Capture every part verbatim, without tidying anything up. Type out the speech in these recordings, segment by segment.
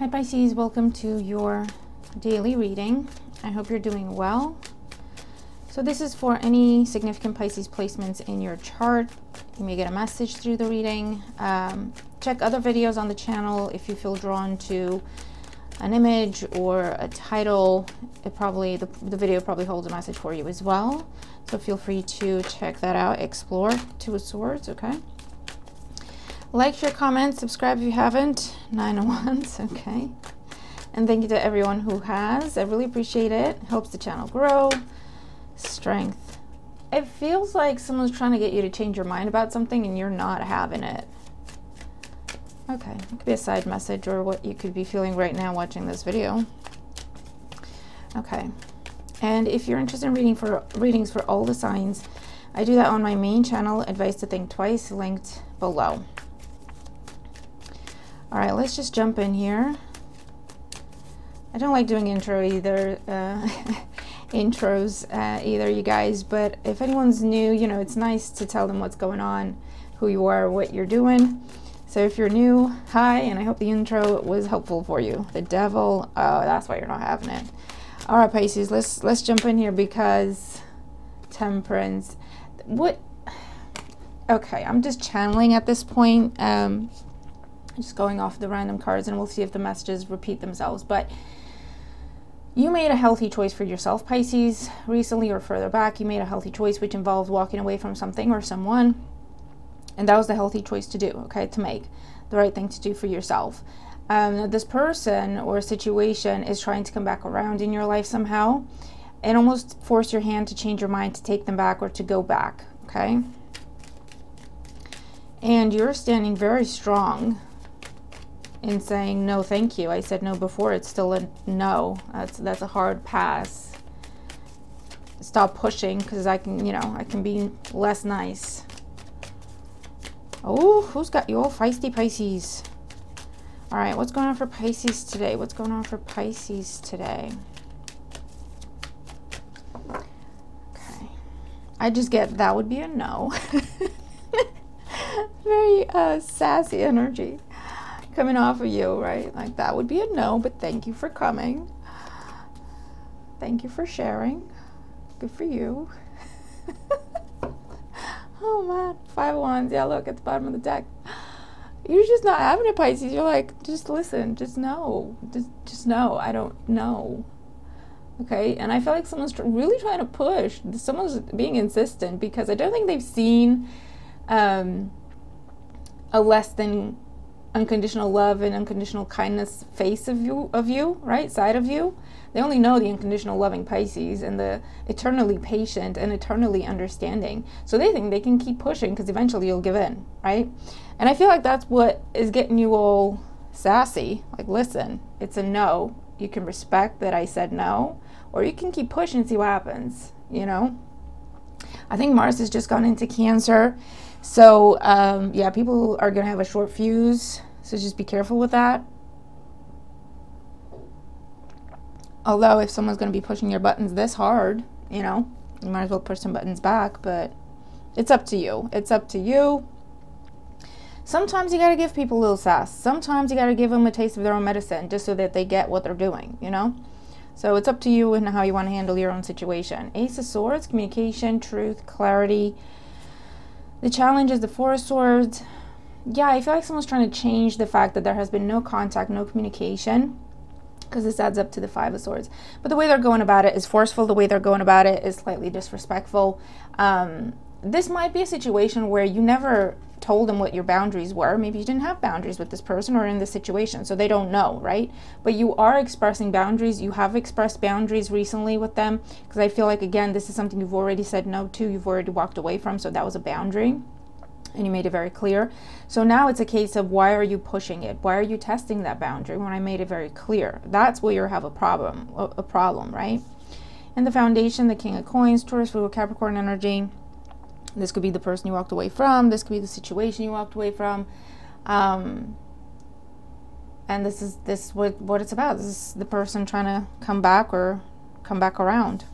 Hi Pisces, welcome to your daily reading. I hope you're doing well. So this is for any significant Pisces placements in your chart. You may get a message through the reading. Um, check other videos on the channel if you feel drawn to an image or a title. It probably the, the video probably holds a message for you as well. So feel free to check that out. Explore Two of Swords, okay? Like, share, comment, subscribe if you haven't. Nine of Wands, okay? And thank you to everyone who has. I really appreciate it. Helps the channel grow. Strength. It feels like someone's trying to get you to change your mind about something and you're not having it. Okay, it could be a side message or what you could be feeling right now watching this video. Okay, and if you're interested in reading for readings for all the signs, I do that on my main channel, Advice to Think Twice, linked below. All right, let's just jump in here. I don't like doing intro either, uh, intros uh, either, you guys, but if anyone's new, you know, it's nice to tell them what's going on, who you are, what you're doing. So if you're new, hi, and I hope the intro was helpful for you. The devil, oh, that's why you're not having it. All right, Pisces, let's, let's jump in here because Temperance, what, okay, I'm just channeling at this point. Um, just going off the random cards and we'll see if the messages repeat themselves, but you made a healthy choice for yourself, Pisces. Recently or further back, you made a healthy choice which involved walking away from something or someone, and that was the healthy choice to do, okay, to make the right thing to do for yourself. Um, this person or situation is trying to come back around in your life somehow and almost force your hand to change your mind, to take them back or to go back, okay? And you're standing very strong in saying, no, thank you. I said no before, it's still a no. That's, that's a hard pass. Stop pushing, because I can, you know, I can be less nice. Oh, who's got you all feisty, Pisces? All right, what's going on for Pisces today? What's going on for Pisces today? Okay. I just get that would be a no. Very uh, sassy energy coming off of you, right? Like that would be a no, but thank you for coming. Thank you for sharing. Good for you. Oh man, Five of Wands. Yeah, look at the bottom of the deck. You're just not having it, Pisces. You're like, just listen, just no, just just no. I don't know. Okay, and I feel like someone's tr really trying to push. Someone's being insistent because I don't think they've seen um, a less than unconditional love and unconditional kindness face of you, of you, right? Side of you. They only know the unconditional loving Pisces and the eternally patient and eternally understanding. So they think they can keep pushing because eventually you'll give in, right? And I feel like that's what is getting you all sassy. Like, listen, it's a no. You can respect that I said no, or you can keep pushing and see what happens, you know? I think Mars has just gone into Cancer. So, um, yeah, people are going to have a short fuse, so just be careful with that. Although, if someone's going to be pushing your buttons this hard, you know, you might as well push some buttons back, but it's up to you. It's up to you. Sometimes you got to give people a little sass. Sometimes you got to give them a taste of their own medicine just so that they get what they're doing, you know? So it's up to you and how you want to handle your own situation. Ace of Swords, communication, truth, clarity. The challenge is the Four of Swords. Yeah, I feel like someone's trying to change the fact that there has been no contact, no communication, because this adds up to the Five of Swords. But the way they're going about it is forceful. The way they're going about it is slightly disrespectful. Um, this might be a situation where you never told them what your boundaries were. Maybe you didn't have boundaries with this person or in this situation, so they don't know, right? But you are expressing boundaries. You have expressed boundaries recently with them, because I feel like, again, this is something you've already said no to, you've already walked away from, so that was a boundary, and you made it very clear. So now it's a case of, why are you pushing it? Why are you testing that boundary when I made it very clear? That's where you have a problem, a problem, right? And the Foundation, the King of Coins, Taurus, Virgo, Capricorn energy. This could be the person you walked away from. This could be the situation you walked away from. Um, and this is this is what, what it's about. This is the person trying to come back or come back around.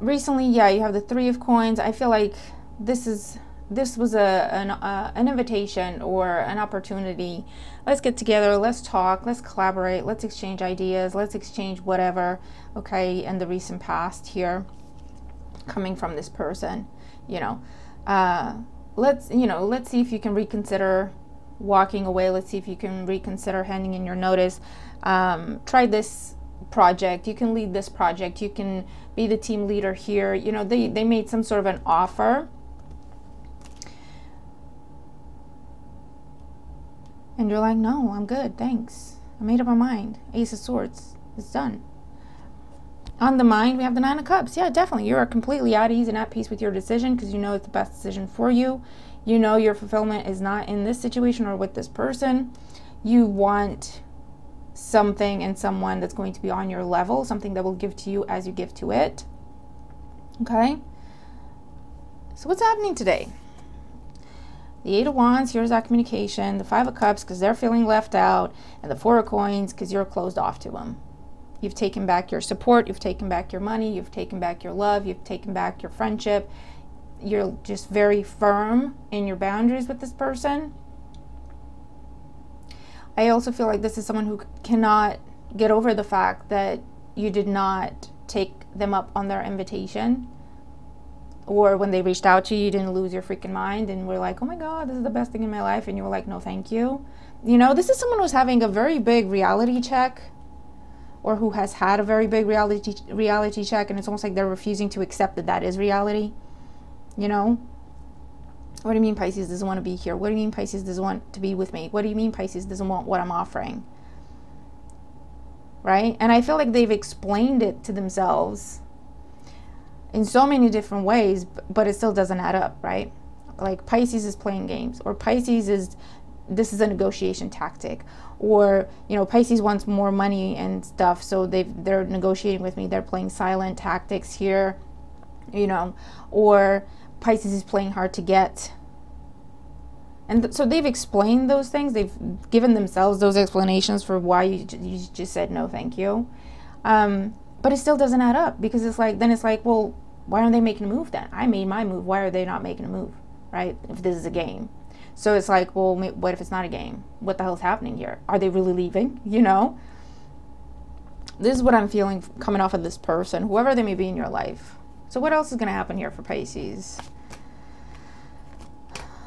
Recently, yeah, you have the Three of Coins. I feel like this is this was a an, uh, an invitation or an opportunity. Let's get together, let's talk, let's collaborate, let's exchange ideas, let's exchange whatever, okay, in the recent past here, coming from this person, you know. Uh, let's, you know, let's see if you can reconsider walking away. Let's see if you can reconsider handing in your notice. Um, try this project. You can lead this project. You can be the team leader here. You know, they, they made some sort of an offer. And you're like, no, I'm good, thanks. I made up my mind. Ace of Swords, it's done. On the mind, we have the Nine of Cups. Yeah, definitely. You are completely at ease and at peace with your decision because you know it's the best decision for you. You know your fulfillment is not in this situation or with this person. You want something and someone that's going to be on your level, something that will give to you as you give to it. Okay? So what's happening today? The Eight of Wands, here's that communication. The Five of Cups, because they're feeling left out. And the Four of Coins, because you're closed off to them. You've taken back your support. You've taken back your money. You've taken back your love. You've taken back your friendship. You're just very firm in your boundaries with this person. I also feel like this is someone who cannot get over the fact that you did not take them up on their invitation. Or when they reached out to you, you didn't lose your freaking mind and were like, oh my God, this is the best thing in my life. And you were like, no, thank you. You know, this is someone who's having a very big reality check, or who has had a very big reality reality check. And it's almost like they're refusing to accept that that is reality. You know, what do you mean Pisces doesn't want to be here? What do you mean Pisces doesn't want to be with me? What do you mean Pisces doesn't want what I'm offering? Right? And I feel like they've explained it to themselves in so many different ways, but it still doesn't add up, right? Like Pisces is playing games, or Pisces is, this is a negotiation tactic, or, you know, Pisces wants more money and stuff, so they've, they're negotiating with me, they're playing silent tactics here, you know, or Pisces is playing hard to get. And th so they've explained those things, they've given themselves those explanations for why you, you just said no, thank you. Um, But it still doesn't add up, because it's like, then it's like, well, why aren't they making a move then? I made my move. Why are they not making a move, right? If this is a game. So it's like, well, what if it's not a game? What the hell's happening here? Are they really leaving, you know? This is what I'm feeling coming off of this person, whoever they may be in your life. So what else is going to happen here for Pisces?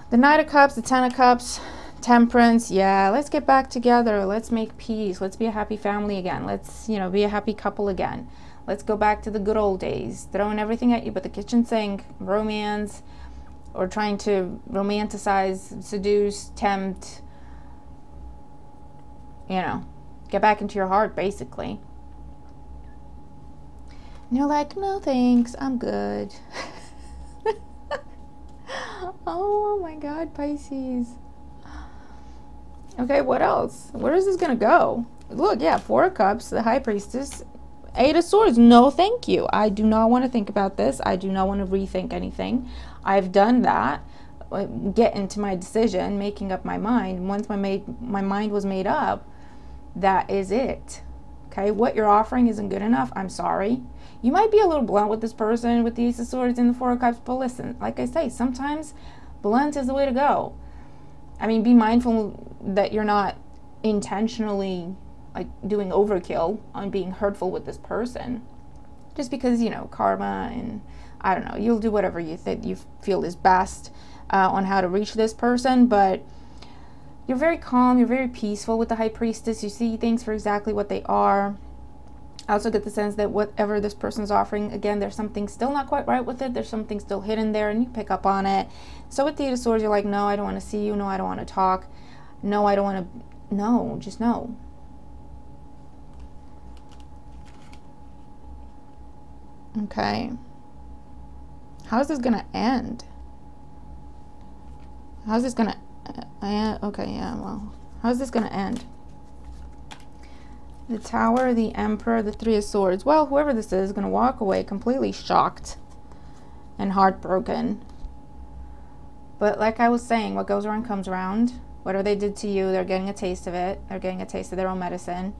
The Knight of Cups, the Ten of Cups, Temperance. Yeah, let's get back together, let's make peace, let's be a happy family again, let's, you know, be a happy couple again, let's go back to the good old days, throwing everything at you but the kitchen sink. Romance, or trying to romanticize, seduce, tempt, you know, get back into your heart basically. And you're like, no thanks, I'm good. Oh my God, Pisces. Okay, what else? Where is this going to go? Look, yeah, Four of Cups, the High Priestess, Eight of Swords. No, thank you. I do not want to think about this. I do not want to rethink anything. I've done that. Get into my decision, making up my mind. Once my, made, my mind was made up, that is it. Okay, what you're offering isn't good enough. I'm sorry. You might be a little blunt with this person with the Ace of Swords and the Four of Cups, but listen, like I say, sometimes blunt is the way to go. I mean, be mindful that you're not intentionally like doing overkill on being hurtful with this person, just because, you know, karma, and I don't know, you'll do whatever you think you feel is best uh, on how to reach this person. But you're very calm, you're very peaceful with the High Priestess. You see things for exactly what they are. I also get the sense that whatever this person's offering, again, there's something still not quite right with it. There's something still hidden there, and you pick up on it. So with the Eight of Swords, you're like, no, I don't want to see you. No, I don't want to talk. No, I don't want to. No, just no. Okay. How is this going to end? How is this going to end? Okay, yeah, well, how is this going to end? The Tower, the Emperor, the Three of Swords. Well, whoever this is is going to walk away completely shocked and heartbroken. But like I was saying, what goes around comes around. Whatever they did to you, they're getting a taste of it. They're getting a taste of their own medicine.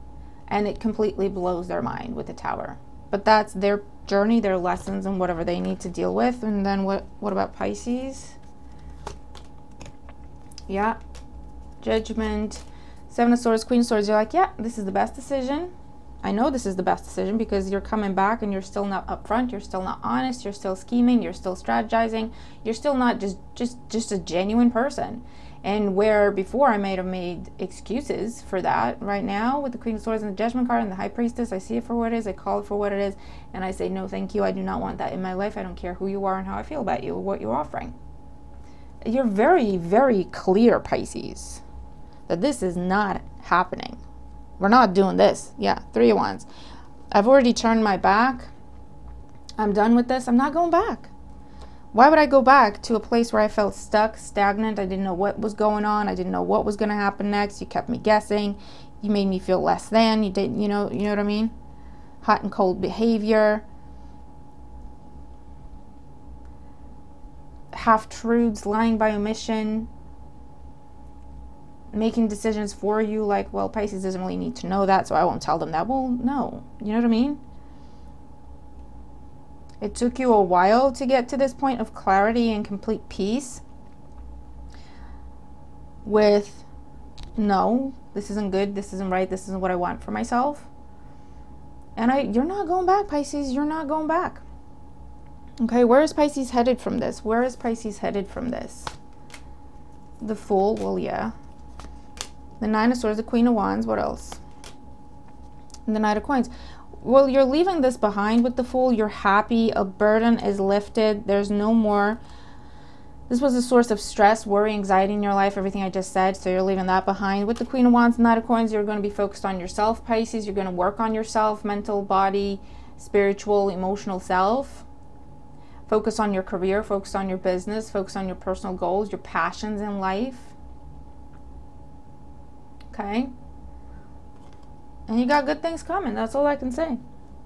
And it completely blows their mind with the Tower. But that's their journey, their lessons, and whatever they need to deal with. And then what, what about Pisces? yeah, Judgment, Seven of Swords, Queen of Swords. You're like, yeah, this is the best decision. I know this is the best decision because you're coming back and you're still not upfront, you're still not honest, you're still scheming, you're still strategizing, you're still not just just just a genuine person. And where before I might have made excuses for that, right now with the Queen of Swords and the Judgment card and the High Priestess, I see it for what it is, I call it for what it is, and I say, no, thank you, I do not want that in my life. I don't care who you are and how I feel about you or what you're offering. You're very, very clear, Pisces, that this is not happening. We're not doing this. Yeah, Three of Wands. I've already turned my back. I'm done with this. I'm not going back. Why would I go back to a place where I felt stuck, stagnant? I didn't know what was going on. I didn't know what was going to happen next. You kept me guessing. You made me feel less than. You didn't, you know, you know what I mean? Hot and cold behavior. Half-truths, lying by omission. Making decisions for you, like, well, Pisces doesn't really need to know that, so I won't tell them that. Well, no, you know what I mean? It took you a while to get to this point of clarity and complete peace with, no, this isn't good, this isn't right, this isn't what I want for myself. And I, you're not going back, Pisces, you're not going back. Okay, where is Pisces headed from this? Where is Pisces headed from this? The Fool, well, yeah. The Nine of Swords, the Queen of Wands, what else? And the Knight of Coins. Well, you're leaving this behind with the Fool. You're happy. A burden is lifted. There's no more. This was a source of stress, worry, anxiety in your life, everything I just said. So you're leaving that behind. With the Queen of Wands and Knight of Coins, you're going to be focused on yourself, Pisces. You're going to work on yourself, mental, body, spiritual, emotional self. Focus on your career. Focus on your business. Focus on your personal goals, your passions in life. Okay, and you got good things coming. That's all I can say.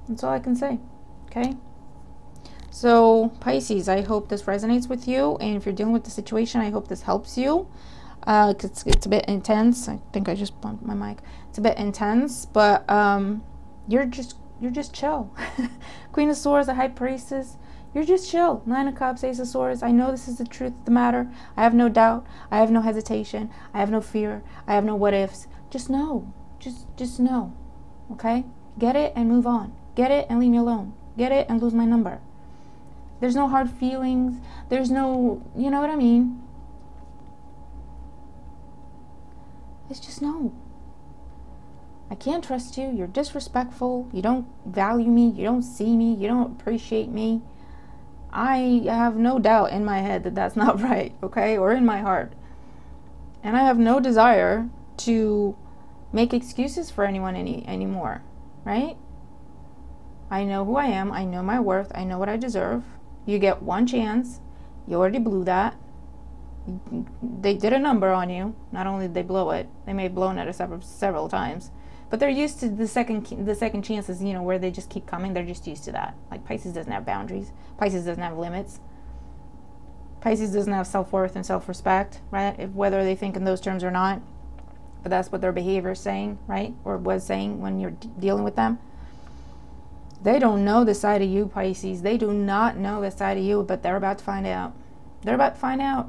That's all I can say. Okay, so Pisces, I hope this resonates with you, and if you're dealing with the situation, I hope this helps you. Uh, it's, it's a bit intense. I think I just bumped my mic. It's a bit intense, but um, you're just you're just chill. Queen of Swords, the High Priestess. You're just chill. Nine of Cups, Ace of Swords. I know this is the truth of the matter. I have no doubt. I have no hesitation. I have no fear. I have no what ifs. Just know. Just just know. Okay? Get it and move on. Get it and leave me alone. Get it and lose my number. There's no hard feelings. There's no, you know what I mean? It's just no. I can't trust you. You're disrespectful. You don't value me. You don't see me. You don't appreciate me. I have no doubt in my head that that's not right, okay, or in my heart. And I have no desire to make excuses for anyone any anymore, right? I know who I am. I know my worth. I know what I deserve. You get one chance. You already blew that. They did a number on you. Not only did they blow it, they may have blown it several, several times. But they're used to the second the second chances, you know, where they just keep coming. They're just used to that. Like, Pisces doesn't have boundaries. Pisces doesn't have limits. Pisces doesn't have self-worth and self-respect, right? If, whether they think in those terms or not. But that's what their behavior is saying, right? Or was saying when you're d dealing with them. They don't know the side of you, Pisces. They do not know the side of you, but they're about to find out. They're about to find out.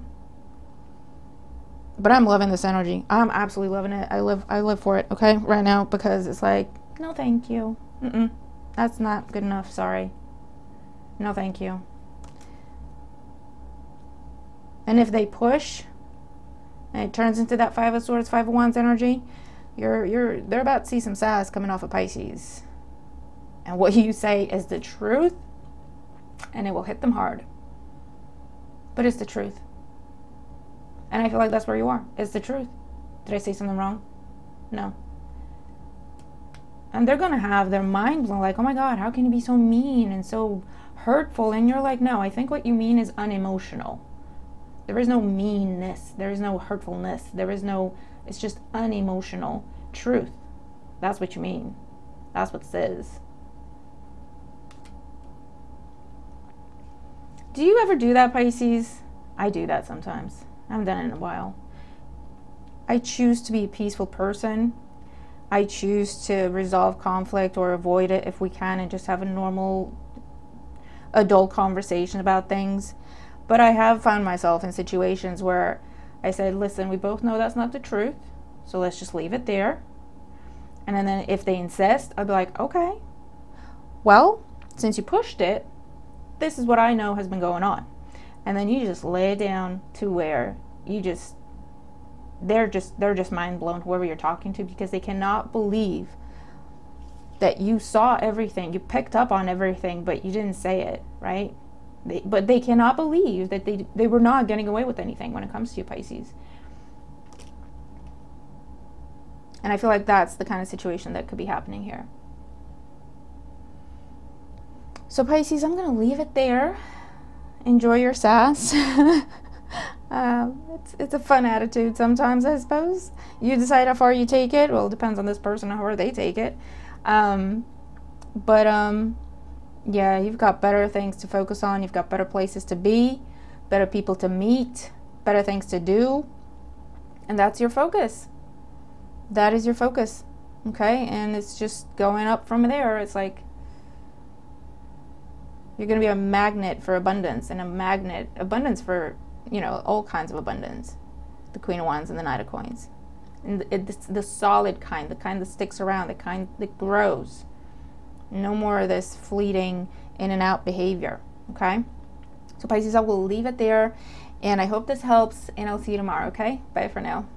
But I'm loving this energy. I'm absolutely loving it. I live I live for it, okay, right now, because it's like, no thank you. Mm-mm. That's not good enough, sorry. No thank you. And if they push, and it turns into that Five of Swords, Five of Wands energy, you're you're they're about to see some sass coming off of Pisces. And what you say is the truth, and it will hit them hard. But it's the truth. And I feel like that's where you are. It's the truth. Did I say something wrong? No. And they're going to have their mind blown, like, oh my God, how can you be so mean and so hurtful? And you're like, no, I think what you mean is unemotional. There is no meanness. There is no hurtfulness. There is no, it's just unemotional truth. That's what you mean. That's what it is. Do you ever do that, Pisces? I do that sometimes. I haven't done it in a while. I choose to be a peaceful person. I choose to resolve conflict or avoid it if we can and just have a normal adult conversation about things. But I have found myself in situations where I said, listen, we both know that's not the truth, so let's just leave it there. And then if they insist, I'd be like, okay, well, since you pushed it, this is what I know has been going on. And then you just lay down to where you just, they're just, they're just mind blown, whoever you're talking to, because they cannot believe that you saw everything, you picked up on everything, but you didn't say it, right? They, but they cannot believe that they, they were not getting away with anything when it comes to you, Pisces. And I feel like that's the kind of situation that could be happening here. So Pisces, I'm going to leave it there. Enjoy your sass. um, it's, it's a fun attitude sometimes, I suppose. You decide how far you take it. Well, it depends on this person, how far they take it. Um, but, um, yeah, you've got better things to focus on. You've got better places to be, better people to meet, better things to do. And that's your focus. That is your focus, okay? And it's just going up from there. It's like you're going to be a magnet for abundance and a magnet, abundance for, you know, all kinds of abundance. The Queen of Wands and the Knight of Coins. And it's the solid kind, the kind that sticks around, the kind that grows. No more of this fleeting in and out behavior, okay? So Pisces, I will leave it there. And I hope this helps, and I'll see you tomorrow, okay? Bye for now.